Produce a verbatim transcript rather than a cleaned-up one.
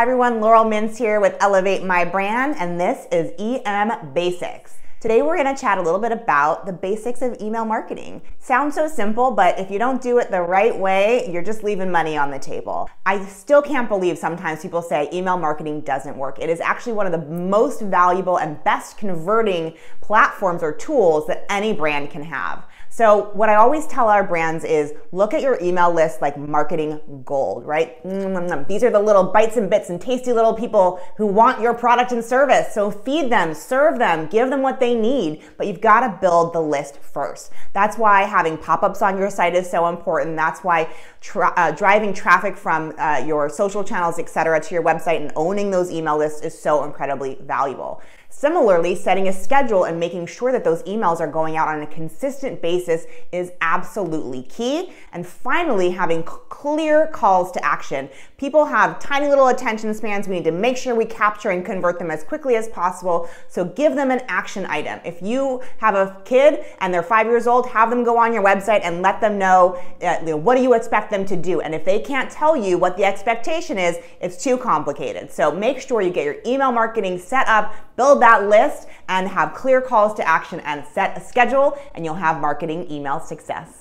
Hi everyone, Laurel Mintz here with Elevate My Brand, and this is E M Basics. Today we're going to chat a little bit about the basics of email marketing. Sounds so simple, but if you don't do it the right way, you're just leaving money on the table. I still can't believe sometimes people say email marketing doesn't work. It is actually one of the most valuable and best converting platforms or tools that any brand can have. So what I always tell our brands is look at your email list like marketing gold, right? Mm-hmm. These are the little bites and bits and tasty little people who want your product and service. So feed them, serve them, give them what they need, but you've got to build the list first. That's why having pop-ups on your site is so important. That's why tra uh, driving traffic from uh, your social channels, et cetera, to your website and owning those email lists is so incredibly valuable. Similarly, setting a schedule and making sure that those emails are going out on a consistent basis is absolutely key. And finally, having clear calls to action. People have tiny little attention spans. We need to make sure we capture and convert them as quickly as possible. So give them an action item. If you have a kid and they're five years old, have them go on your website and let them know uh, what do you expect them to do. And if they can't tell you what the expectation is, it's too complicated. So make sure you get your email marketing set up, build that list, and have clear calls to action and set a schedule, and you'll have marketing email success.